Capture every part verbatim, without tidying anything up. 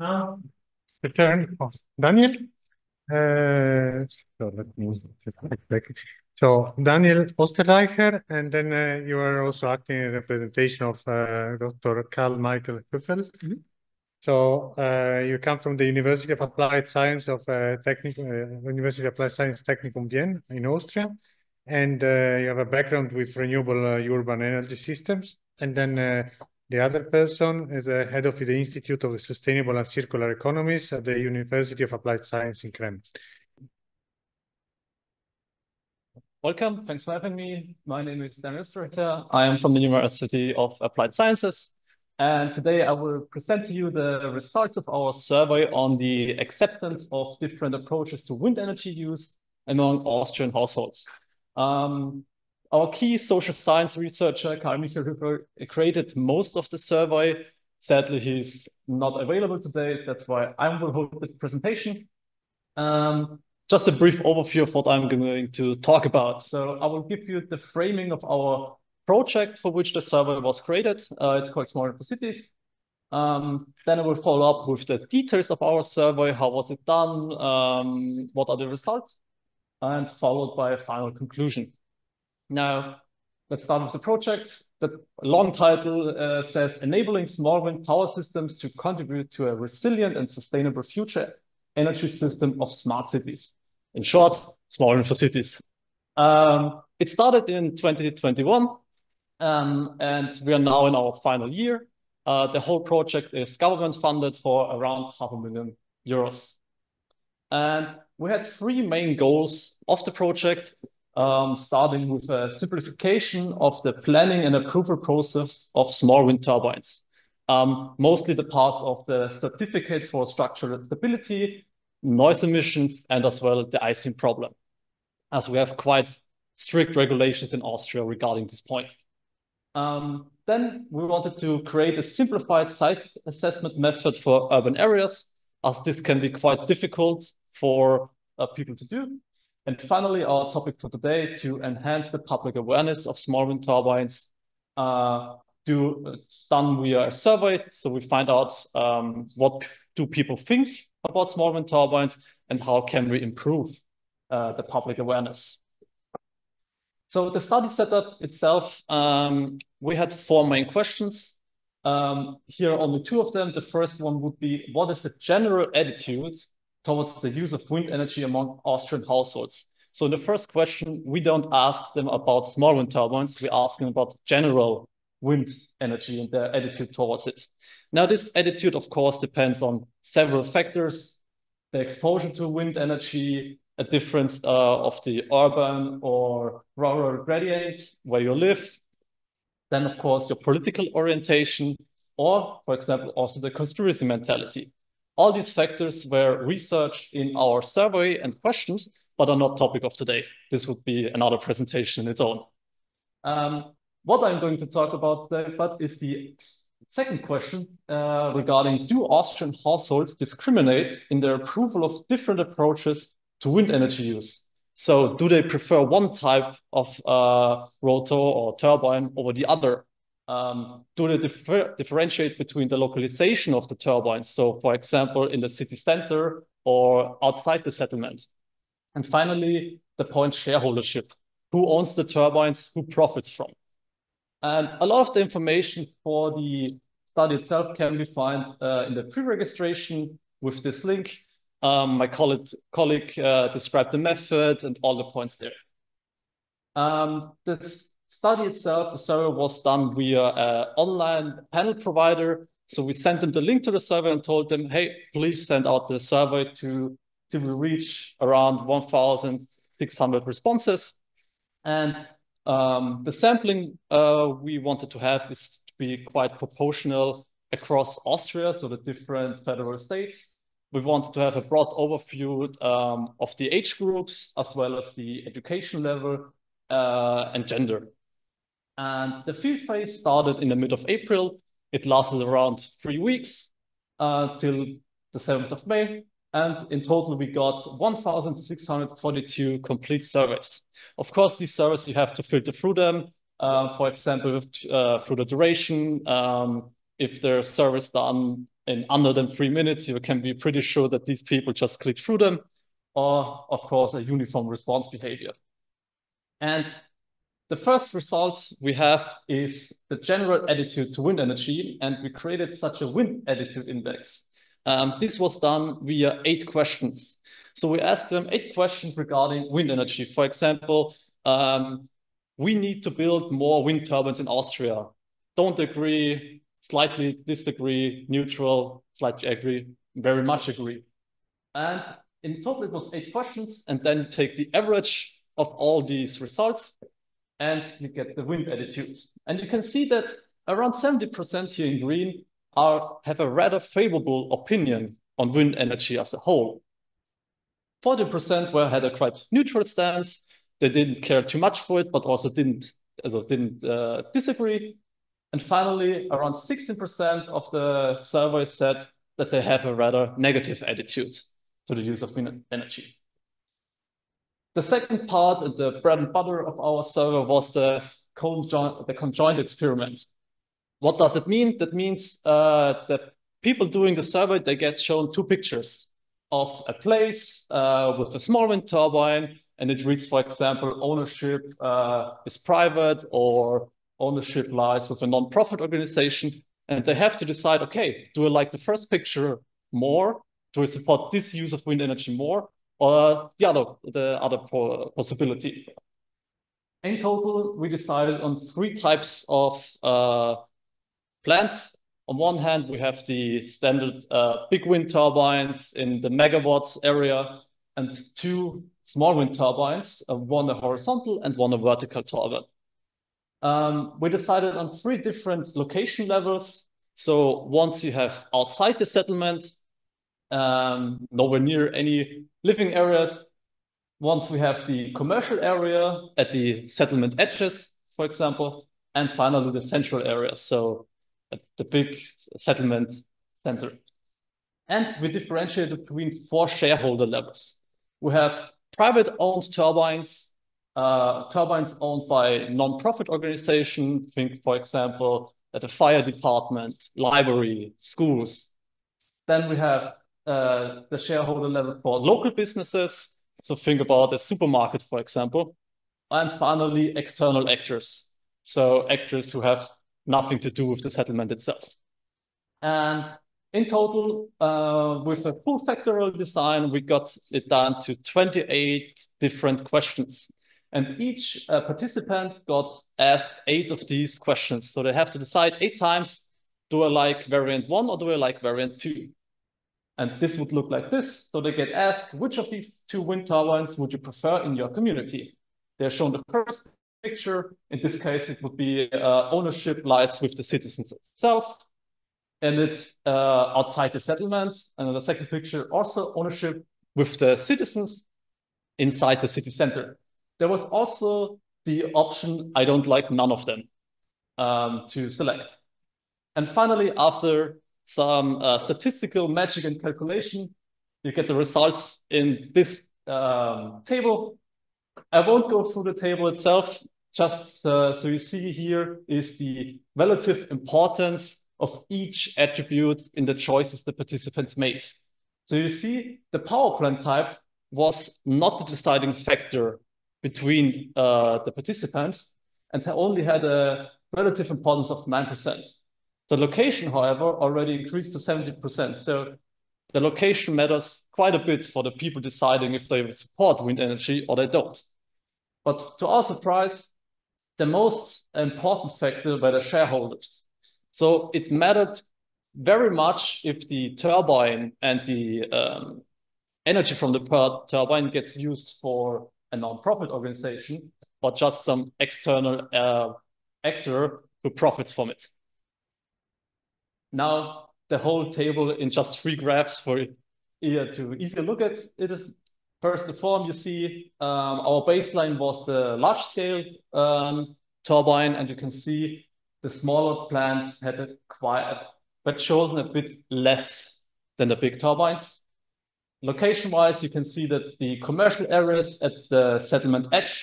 Now, the turn of Daniel. Uh, so let me just back. So Daniel Österreicher, and then uh, you are also acting in representation of uh, Doctor Karl Michael Höferl. Mm-hmm. So uh, you come from the University of Applied Science of uh, Technical uh, University of Applied Science Technikum Wien in Austria, and uh, you have a background with renewable uh, urban energy systems. And then uh, the other person is a head of the Institute of Sustainable and Circular Economies at the University of Applied Science in Krems. Welcome, thanks for having me. My name is Daniel Österreicher. I am from the University of Applied Sciences. And today I will present to you the results of our survey on the acceptance of different approaches to wind energy use among Austrian households. Um, Our key social science researcher, Karl Michael Höferl, created most of the survey. Sadly, he's not available today. That's why I will hold this presentation. Um, just a brief overview of what I'm going to talk about. So I will give you the framing of our project for which the survey was created. Uh, it's called Smarter for Cities. Um, then I will follow up with the details of our survey. How was it done? Um, what are the results? And followed by a final conclusion. Now, let's start with the project. The long title uh, says, enabling small wind power systems to contribute to a resilient and sustainable future energy system of smart cities. In short, small wind for cities. Um, it started in twenty twenty-one, um, and we are now in our final year. Uh, the whole project is government funded for around half a million euros. And we had three main goals of the project. Um, starting with a simplification of the planning and approval process of small wind turbines. Um, mostly the parts of the certificate for structural stability, noise emissions, and as well the icing problem, as we have quite strict regulations in Austria regarding this point. Um, then we wanted to create a simplified site assessment method for urban areas, as this can be quite difficult for uh, people to do. And finally, our topic for today, to enhance the public awareness of small wind turbines, uh, do, uh, done via a survey. So we find out um, what do people think about small wind turbines and how can we improve uh, the public awareness. So the study setup itself, um, we had four main questions. Um, here are only two of them. The first one would be, what is the general attitude towards the use of wind energy among Austrian households? So in the first question, we don't ask them about small wind turbines, we ask them about general wind energy and their attitude towards it. Now this attitude, of course, depends on several factors: the exposure to wind energy, a difference uh, of the urban or rural gradient where you live, then of course your political orientation, or for example also the conspiracy mentality. All these factors were researched in our survey and questions, but are not topic of today. This would be another presentation in its own. Um, what I'm going to talk about today, but is the second question uh, regarding, do Austrian households discriminate in their approval of different approaches to wind energy use? So do they prefer one type of uh, rotor or turbine over the other? Um, do they differ differentiate between the localization of the turbines? So, for example, in the city center or outside the settlement. And finally, the point shareholdership. Who owns the turbines? Who profits from? And a lot of the information for the study itself can be found uh, in the pre-registration with this link. Um, my colleague, colleague uh, described the method and all the points there. Um, this study itself, the survey was done via an online panel provider. So we sent them the link to the survey and told them, hey, please send out the survey to, to reach around one thousand six hundred responses. And um, the sampling uh, we wanted to have is to be quite proportional across Austria, so the different federal states. We wanted to have a broad overview um, of the age groups, as well as the education level uh, and gender. And the field phase started in the mid of April. It lasted around three weeks uh, till the seventh of May. And in total, we got one thousand six hundred forty-two complete surveys. Of course, these surveys, you have to filter through them. Uh, for example, uh, through the duration, um, if the survey is done in under than three minutes, you can be pretty sure that these people just click through them, or of course a uniform response behavior. And the first result we have is the general attitude to wind energy, and we created such a wind attitude index. Um, this was done via eight questions. So we asked them eight questions regarding wind energy. For example, um, we need to build more wind turbines in Austria. Don't agree, slightly disagree, neutral, slightly agree, very much agree. And in total, it was eight questions. And then you take the average of all these results and you get the wind attitude. And you can see that around seventy percent here in green are, have a rather favorable opinion on wind energy as a whole. forty percent were had a quite neutral stance. They didn't care too much for it, but also didn't, also didn't uh, disagree. And finally, around sixteen percent of the survey said that they have a rather negative attitude to the use of wind energy. The second part, the bread and butter of our survey, was the conjoint, the conjoint experiment. What does it mean? That means uh, that people doing the survey, they get shown two pictures of a place uh, with a small wind turbine, and it reads, for example, ownership uh, is private or ownership lies with a non-profit organization. And they have to decide, okay, do I like the first picture more? Do I support this use of wind energy more? Or the other, the other possibility. In total, we decided on three types of uh, plants. On one hand, we have the standard uh, big wind turbines in the megawatts area, and two small wind turbines, uh, one a horizontal and one a vertical turbine. Um, we decided on three different location levels. So once you have outside the settlement, um, nowhere near any living areas. Once we have the commercial area at the settlement edges, for example, and finally the central area, so at the big settlement center. And we differentiate between four shareholder levels. We have private-owned turbines, uh, turbines owned by non-profit organizations, think, for example, at a fire department, library, schools. Then we have Uh, the shareholder level for local businesses. So think about a supermarket, for example. And finally, external actors. So actors who have nothing to do with the settlement itself. And in total, uh, with a full factorial design, we got it down to twenty-eight different questions. And each uh, participant got asked eight of these questions. So they have to decide eight times, do I like variant one or do I like variant two? And this would look like this. So they get asked, which of these two wind turbines would you prefer in your community? They're shown the first picture. In this case, it would be uh, ownership lies with the citizens itself. And it's uh, outside the settlement. And the second picture, also ownership with the citizens inside the city center. There was also the option, I don't like none of them, um, to select. And finally, after some uh, statistical magic and calculation, you get the results in this um, table. I won't go through the table itself, just uh, so you see here is the relative importance of each attribute in the choices the participants made. So you see the power plant type was not the deciding factor between uh, the participants and only had a relative importance of nine percent. The location, however, already increased to seventy percent. So the location matters quite a bit for the people deciding if they support wind energy or they don't. But to our surprise, the most important factor were the shareholders. So it mattered very much if the turbine and the um, energy from the turbine gets used for a non-profit organization or just some external uh, actor who profits from it. Now, the whole table in just three graphs for you to easily look at it. Is first, the form you see, um, our baseline was the large scale um, turbine, and you can see the smaller plants had a quite, but chosen a bit less than the big turbines. Location wise, you can see that the commercial areas at the settlement edge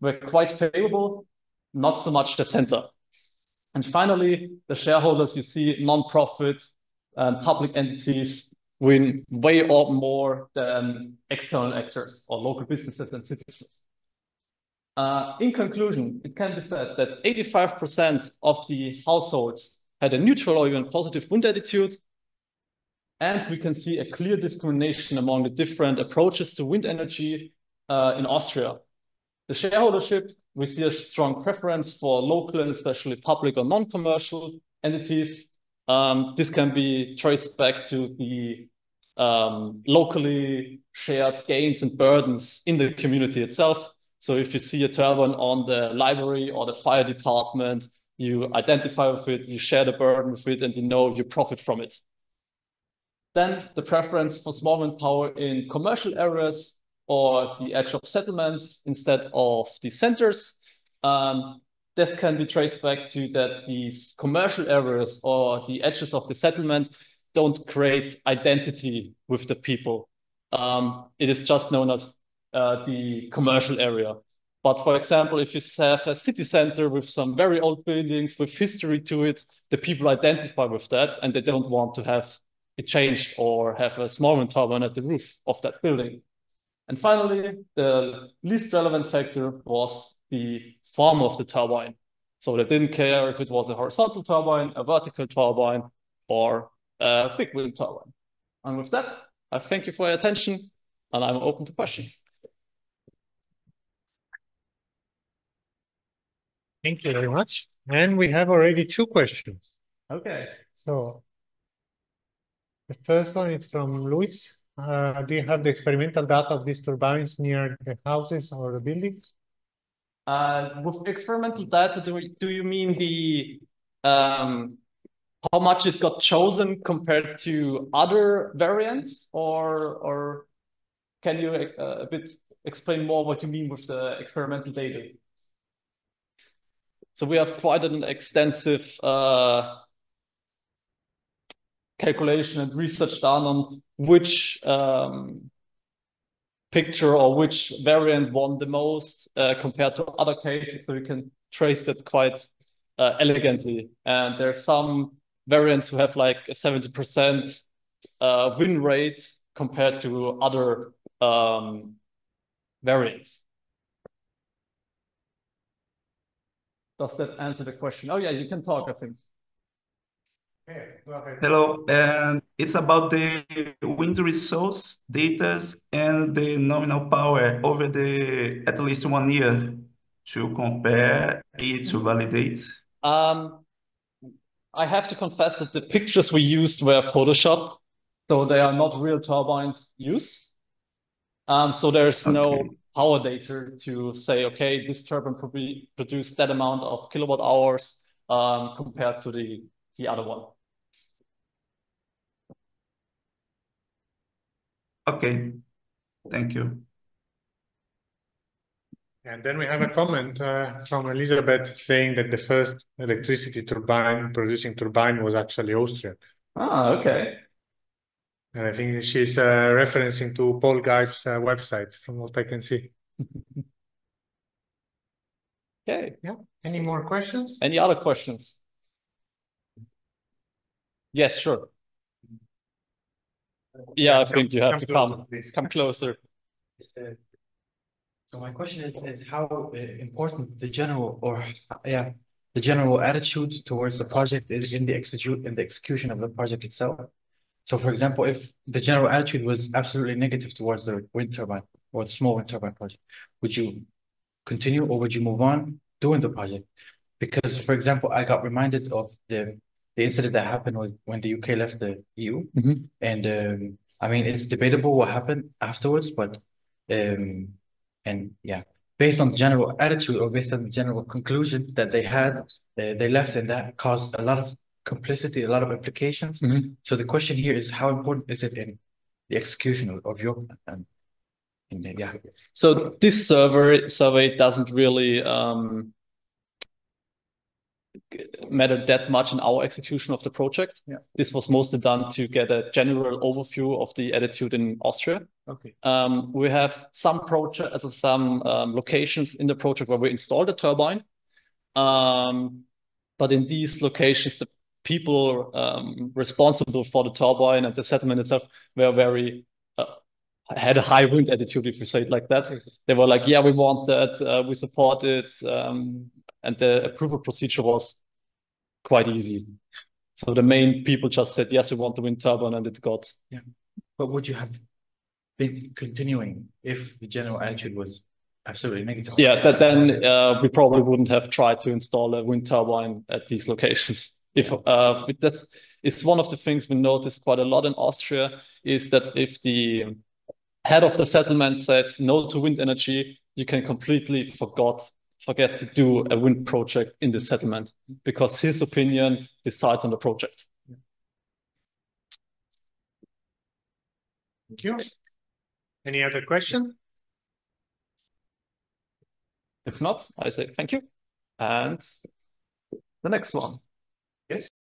were quite favorable, not so much the center. And finally, the shareholders, you see non-profit, um, public entities win way up more than external actors or local businesses and citizens. Uh, in conclusion, it can be said that eighty-five percent of the households had a neutral or even positive wind attitude. And we can see a clear discrimination among the different approaches to wind energy uh, in Austria. The shareholdership, we see a strong preference for local and especially public or non-commercial entities. Um, this can be traced back to the um, locally shared gains and burdens in the community itself. So if you see a turbine on the library or the fire department, you identify with it, you share the burden with it, and you know you profit from it. Then the preference for small wind power in commercial areas or the edge of settlements instead of the centers. Um, this can be traced back to that these commercial areas or the edges of the settlement don't create identity with the people. Um, it is just known as uh, the commercial area. But for example, if you have a city center with some very old buildings with history to it, the people identify with that and they don't want to have it changed or have a small wind turbine at the roof of that building. And finally, the least relevant factor was the form of the turbine. So they didn't care if it was a horizontal turbine, a vertical turbine, or a big wind turbine. And with that, I thank you for your attention, and I'm open to questions. Thank you very much. And we have already two questions. Okay. So the first one is from Luis. Uh, do you have the experimental data of these turbines near the houses or the buildings? Uh, with experimental data, do, we, do you mean the um, how much it got chosen compared to other variants, or or can you uh, a bit explain more what you mean with the experimental data? So we have quite an extensive Uh, calculation and research done on which um, picture or which variant won the most uh, compared to other cases, so we can trace that quite uh, elegantly. And there are some variants who have like a seventy percent uh, win rate compared to other um, variants. Does that answer the question? Oh yeah, you can talk, I think. Hello, and it's about the wind resource data and the nominal power over the at least one year to compare it to validate. Um, I have to confess that the pictures we used were photoshopped, so they are not real turbines used. Um, so there's okay. no power data to say, okay, this turbine probably produced that amount of kilowatt hours um, compared to the the other one. Okay, thank you. And then we have a comment uh, from Elizabeth saying that the first electricity turbine producing turbine was actually Austrian. Ah, okay. And I think she's uh, referencing to Paul Geib's uh, website, from what I can see. Okay. Yeah. Any more questions? Any other questions? Yes, sure. Yeah, I think you have to come come closer. So my question is is how important the general or yeah the general attitude towards the project is in the execute in the execution of the project itself. So, for example, if the general attitude was absolutely negative towards the wind turbine or the small wind turbine project, would you continue or would you move on doing the project? Because, for example, I got reminded of the The incident that happened with when the U K left the E U, mm-hmm. and um, I mean it's debatable what happened afterwards, but um, and yeah, based on the general attitude or based on the general conclusion that they had, uh, they left, and that caused a lot of complicity, a lot of implications. Mm-hmm. So the question here is, how important is it in the execution of your um, in the, yeah? So this survey survey doesn't really Um... matter that much in our execution of the project. Yeah. This was mostly done to get a general overview of the attitude in Austria. Okay. Um, we have some project, some um, locations in the project where we installed the turbine, um, but in these locations the people um, responsible for the turbine and the settlement itself were very uh, had a high wind attitude, if we say it like that. Okay. They were like, yeah, we want that, uh, we support it, um, and the approval procedure was quite easy. So the main people just said, yes, we want the wind turbine, and it got. Yeah. But would you have been continuing if the general attitude was absolutely negative? Yeah, but then uh, we probably wouldn't have tried to install a wind turbine at these locations. If uh, that's it's one of the things we noticed quite a lot in Austria, is that if the head of the settlement says no to wind energy, you can completely forgot forget to do a wind project in the settlement, because his opinion decides on the project. Thank you. Any other question? If not, I say thank you. And the next one. Yes.